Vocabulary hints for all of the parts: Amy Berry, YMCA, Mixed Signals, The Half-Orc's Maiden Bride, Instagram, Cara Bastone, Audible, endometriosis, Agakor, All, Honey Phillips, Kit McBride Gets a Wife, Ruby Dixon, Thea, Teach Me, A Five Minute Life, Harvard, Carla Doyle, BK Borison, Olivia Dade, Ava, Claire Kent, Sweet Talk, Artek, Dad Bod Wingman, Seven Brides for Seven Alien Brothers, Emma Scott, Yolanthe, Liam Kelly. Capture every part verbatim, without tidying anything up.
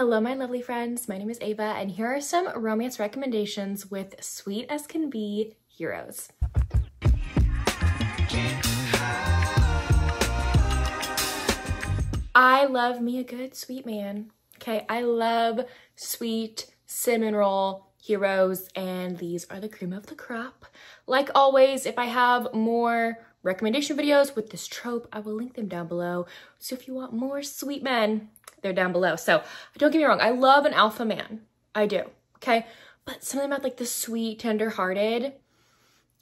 Hello my lovely friends, my name is Ava and here are some romance recommendations with Sweet As Can Be heroes. I love me a good sweet man, okay? I love sweet cinnamon roll heroes and these are the cream of the crop. Like always, if I have more recommendation videos with this trope, I will link them down below. So if you want more sweet men, they're down below. So don't get me wrong, I love an alpha man. I do, okay? But something about like the sweet, tender-hearted,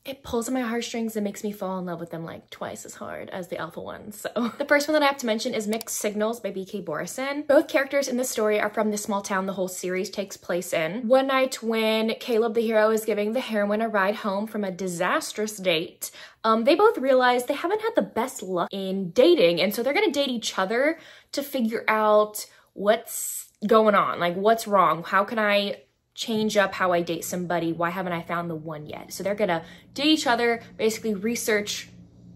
it pulls on my heartstrings and makes me fall in love with them like twice as hard as the alpha ones. So the first one that I have to mention is Mixed Signals by B K Borison. Both characters in this story are from the small town the whole series takes place in. One night when Caleb, the hero, is giving the heroine a ride home from a disastrous date, um, they both realize they haven't had the best luck in dating. And so they're gonna date each other to figure out what's going on, like what's wrong, how can I change up how I date somebody, why haven't I found the one yet? So they're gonna date each other, basically research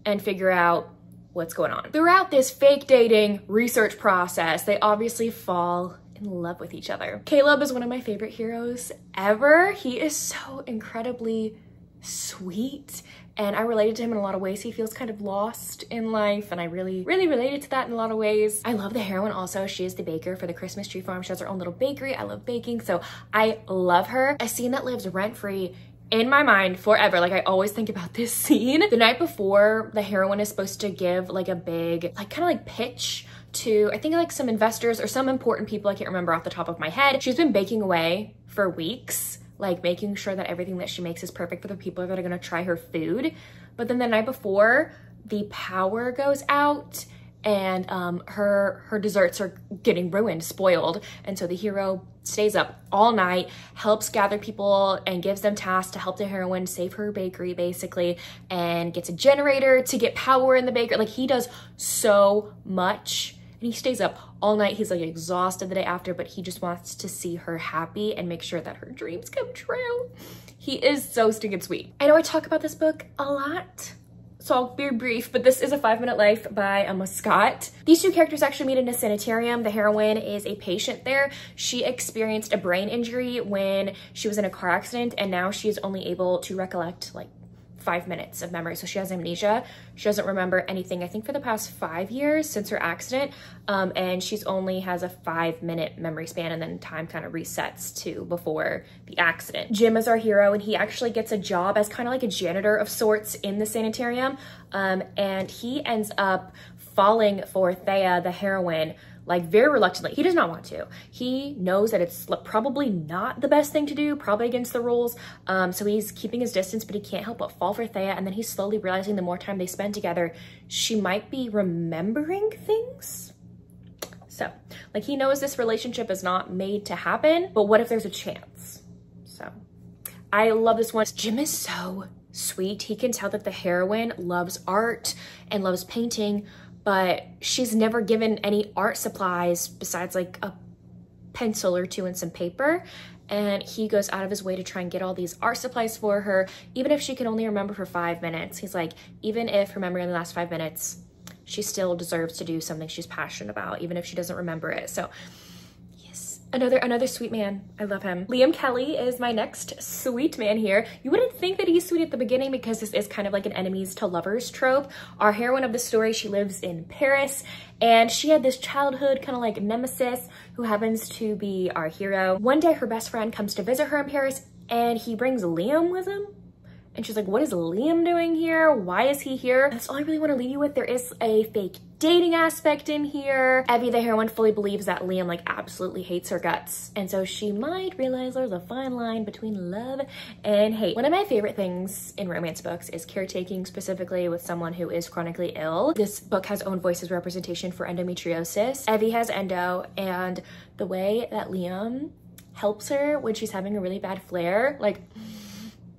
and figure out what's going on. Throughout this fake dating research process, they obviously fall in love with each other. Caleb is one of my favorite heroes ever. He is so incredibly sweet and I related to him in a lot of ways. He feels kind of lost in life and I really, really related to that in a lot of ways. I love the heroine also. She is the baker for the Christmas tree farm. She has her own little bakery. I love baking, so I love her. A scene that lives rent-free in my mind forever. Like I always think about this scene. The night before, the heroine is supposed to give like a big, like kind of like pitch to, I think like some investors or some important people. I can't remember off the top of my head. She's been baking away for weeks, like making sure that everything that she makes is perfect for the people that are gonna try her food. But then the night before, the power goes out and um, her, her desserts are getting ruined, spoiled. And so the hero stays up all night, helps gather people and gives them tasks to help the heroine save her bakery basically, and gets a generator to get power in the bakery. Like he does so much. And he stays up all night. He's like exhausted the day after, but he just wants to see her happy and make sure that her dreams come true. He is so stinking sweet. I know I talk about this book a lot, so I'll be brief, but this is A Five Minute Life by Emma Scott. These two characters actually meet in a sanitarium. The heroine is a patient there. She experienced a brain injury when she was in a car accident, and now she is only able to recollect like five minutes of memory. So she has amnesia. She doesn't remember anything, I think for the past five years since her accident. Um, and she's only has a five minute memory span and then time kind of resets to before the accident. Jim is our hero and he actually gets a job as kind of like a janitor of sorts in the sanitarium. Um, and he ends up falling for Thea, the heroine, like very reluctantly. He does not want to. He knows that it's probably not the best thing to do, probably against the rules. Um, so he's keeping his distance, but he can't help but fall for Thea. And then he's slowly realizing the more time they spend together, she might be remembering things. So like he knows this relationship is not made to happen, but what if there's a chance? So I love this one. Jim is so sweet. He can tell that the heroine loves art and loves painting, but she's never given any art supplies besides like a pencil or two and some paper. And he goes out of his way to try and get all these art supplies for her, even if she can only remember for five minutes. He's like, even if her memory only lasts five minutes, she still deserves to do something she's passionate about, even if she doesn't remember it. So yes, another, another sweet man. I love him. Liam Kelly is my next sweet man here. You wouldn't think that he's sweet at the beginning because this is kind of like an enemies to lovers trope. Our heroine of the story, she lives in Paris and she had this childhood kind of like nemesis who happens to be our hero. One day her best friend comes to visit her in Paris and he brings Liam with him. And she's like, what is Liam doing here? Why is he here? That's all I really want to leave you with. There is a fake dating aspect in here. Evie, the heroine, fully believes that Liam like absolutely hates her guts. And so she might realize there's a fine line between love and hate. One of my favorite things in romance books is caretaking, specifically with someone who is chronically ill. This book has Own Voices representation for endometriosis. Evie has endo, and the way that Liam helps her when she's having a really bad flare, like,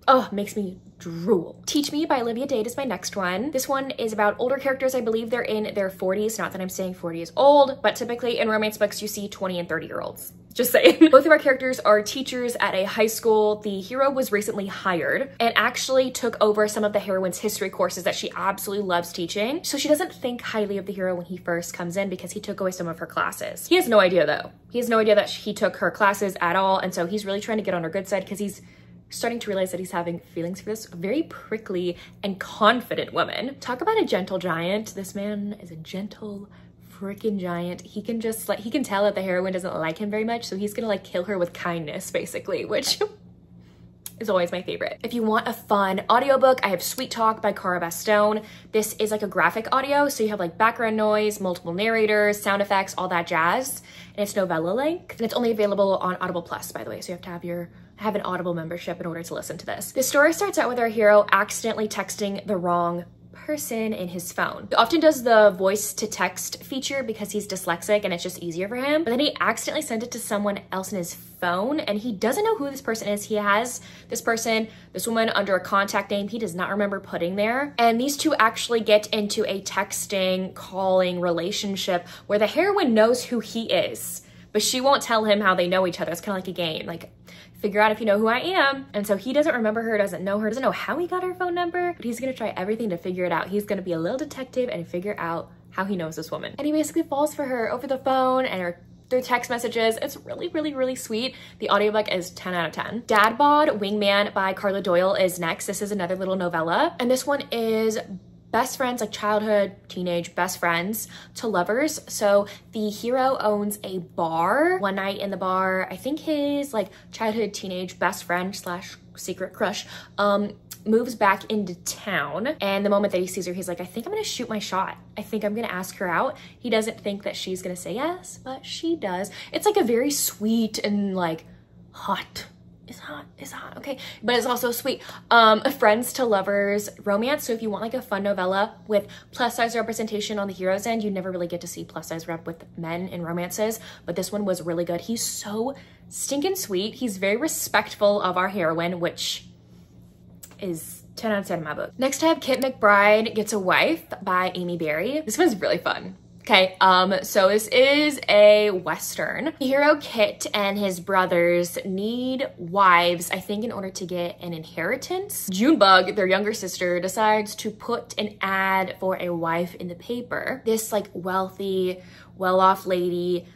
oh, makes me drool. Teach Me by Olivia Dade is my next one. This one is about older characters. I believe they're in their forties. Not that I'm saying forty is old, but typically in romance books, you see twenty and thirty year olds. Just saying. Both of our characters are teachers at a high school. The hero was recently hired and actually took over some of the heroine's history courses that she absolutely loves teaching. So she doesn't think highly of the hero when he first comes in because he took away some of her classes. He has no idea though. He has no idea that he took her classes at all. And so he's really trying to get on her good side because he's starting to realize that he's having feelings for this very prickly and confident woman. Talk about a gentle giant. This man is a gentle freaking giant. He can just like, he can tell that the heroine doesn't like him very much, so he's gonna like kill her with kindness basically, which is always my favorite. If you want a fun audiobook, I have Sweet Talk by Cara Bastone. This is like a graphic audio, so you have like background noise, multiple narrators, sound effects, all that jazz, and it's novella length, and it's only available on Audible Plus, by the way, so you have to have your have an Audible membership in order to listen to this. The story starts out with our hero accidentally texting the wrong person in his phone. He often does the voice to text feature because he's dyslexic and it's just easier for him, but then he accidentally sent it to someone else in his phone and he doesn't know who this person is. He has this person, this woman, under a contact name he does not remember putting there, and these two actually get into a texting, calling relationship where the heroine knows who he is, but she won't tell him how they know each other. It's kind of like a game, like figure out if you know who I am. And so he doesn't remember her, doesn't know her, doesn't know how he got her phone number, but he's gonna try everything to figure it out. He's gonna be a little detective and figure out how he knows this woman. And he basically falls for her over the phone and her through text messages. It's really, really, really sweet. The audiobook is ten out of ten. Dad Bod Wingman by Carla Doyle is next. This is another little novella. And this one is best friends, like childhood, teenage best friends to lovers. So the hero owns a bar. One night in the bar, I think his like childhood, teenage best friend slash secret crush um, moves back into town. And the moment that he sees her, he's like, I think I'm gonna shoot my shot. I think I'm gonna ask her out. He doesn't think that she's gonna say yes, but she does. It's like a very sweet and like hot. It's hot, it's hot, okay. But it's also sweet. Um, a friends to lovers romance. So if you want like a fun novella with plus size representation on the hero's end, you never really get to see plus size rep with men in romances, but this one was really good. He's so stinking sweet. He's very respectful of our heroine, which is ten out of ten in my book. Next I have Kit McBride Gets a Wife by Amy Berry. This one's really fun. Okay, um, so this is a Western. The hero Kit and his brothers need wives, I think, in order to get an inheritance. Junebug, their younger sister, decides to put an ad for a wife in the paper. This like wealthy, well-off lady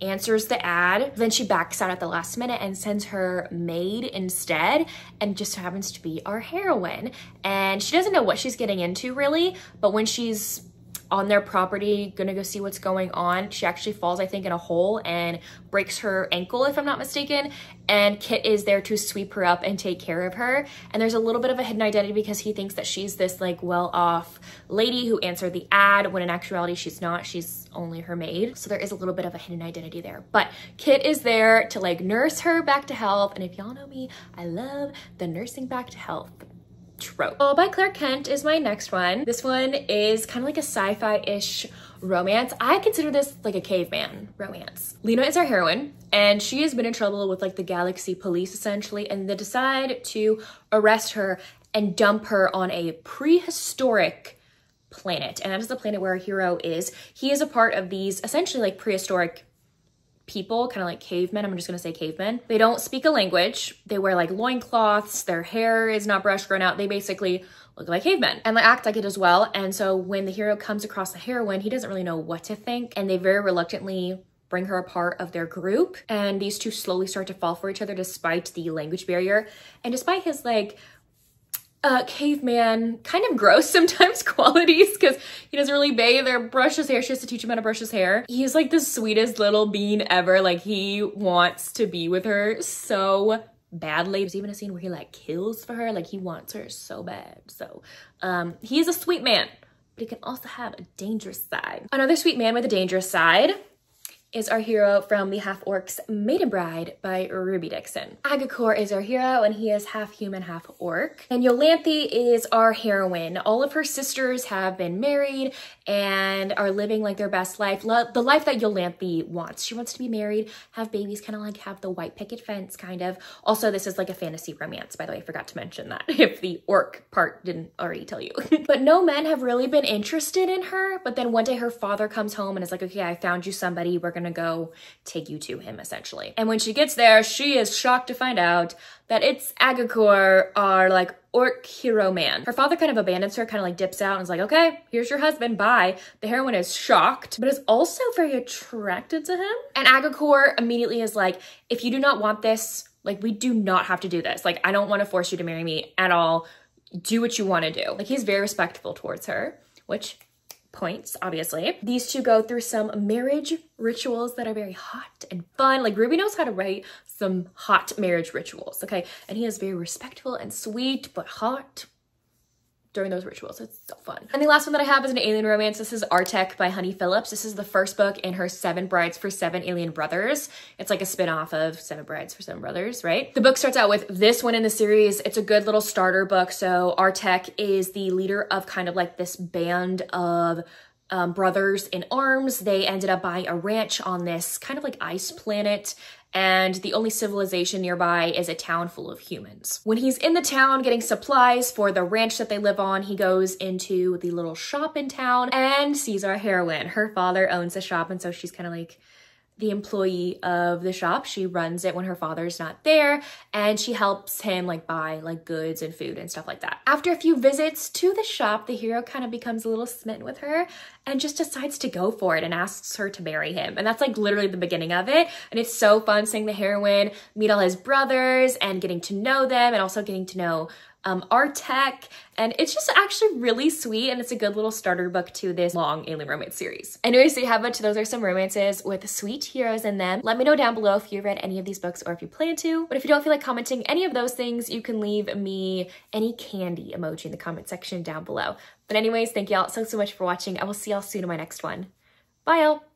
answers the ad. Then she backs out at the last minute and sends her maid instead, and just happens to be our heroine. And she doesn't know what she's getting into really, but when she's on their property, gonna go see what's going on, she actually falls, I think, in a hole and breaks her ankle, if I'm not mistaken. And Kit is there to sweep her up and take care of her. And there's a little bit of a hidden identity because he thinks that she's this like well-off lady who answered the ad, when in actuality she's not, she's only her maid. So there is a little bit of a hidden identity there. But Kit is there to like nurse her back to health. And if y'all know me, I love the nursing back to health trope. All by Claire Kent is my next one. This one is kind of like a sci-fi-ish romance. I consider this like a caveman romance. Lena is our heroine, and she has been in trouble with like the galaxy police essentially, and they decide to arrest her and dump her on a prehistoric planet. And that is the planet where our hero is. He is a part of these essentially like prehistoric people, kind of like cavemen. I'm just gonna say cavemen. They don't speak a language. They wear like loincloths. Their hair is not brushed, grown out. They basically look like cavemen and they act like it as well. And so when the hero comes across the heroine, he doesn't really know what to think. And they very reluctantly bring her a part of their group. And these two slowly start to fall for each other despite the language barrier. And despite his like uh, caveman kind of gross sometimes qualities, because he doesn't really bathe or brush his hair. She has to teach him how to brush his hair. He's like the sweetest little bean ever. Like he wants to be with her so badly. There's even a scene where he like kills for her. Like he wants her so bad. So um, he is a sweet man, but he can also have a dangerous side. Another sweet man with a dangerous side is our hero from The Half-Orc's Maiden Bride by Ruby Dixon. Agakor is our hero, and he is half human, half orc. And Yolanthe is our heroine. All of her sisters have been married and are living like their best life, Lo the life that Yolanthe wants. She wants to be married, have babies, kind of like have the white picket fence, kind of. Also, this is like a fantasy romance, by the way. I forgot to mention that if the orc part didn't already tell you. But no men have really been interested in her. But then one day her father comes home and is like, okay, I found you somebody. We're gonna go take you to him, essentially. And when she gets there, she is shocked to find out that it's Agakor, our like orc hero man. Her father kind of abandons her, kind of like dips out and is like, okay, here's your husband, bye. The heroine is shocked, but is also very attracted to him. And Agakor immediately is like, if you do not want this, like we do not have to do this. Like I don't wanna force you to marry me at all. Do what you wanna do. Like he's very respectful towards her, which points, obviously. These two go through some marriage rituals that are very hot and fun. Like Ruby knows how to write some hot marriage rituals, okay? And he is very respectful and sweet, but hot during those rituals. It's so fun. And the last one that I have is an alien romance. This is Artek by Honey Phillips. This is the first book in her Seven Brides for Seven Alien Brothers. It's like a spin-off of Seven Brides for Seven Brothers, right? The book starts out with this one in the series. It's a good little starter book. So Artek is the leader of kind of like this band of um, brothers in arms. They ended up buying a ranch on this kind of like ice planet, and the only civilization nearby is a town full of humans. When he's in the town getting supplies for the ranch that they live on, he goes into the little shop in town and sees our heroine. Her father owns the shop, and so she's kind of like the employee of the shop. She runs it when her father's not there, and she helps him like buy like goods and food and stuff like that. After a few visits to the shop, the hero kind of becomes a little smitten with her and just decides to go for it and asks her to marry him. And that's like literally the beginning of it. And it's so fun seeing the heroine meet all his brothers and getting to know them, and also getting to know Um, Artek, and it's just actually really sweet, and it's a good little starter book to this long alien romance series. Anyways, there you have it. Those are some romances with sweet heroes in them. Let me know down below if you read any of these books or if you plan to, but if you don't feel like commenting any of those things, you can leave me any candy emoji in the comment section down below. But anyways, thank y'all so, so much for watching. I will see y'all soon in my next one. Bye, y'all.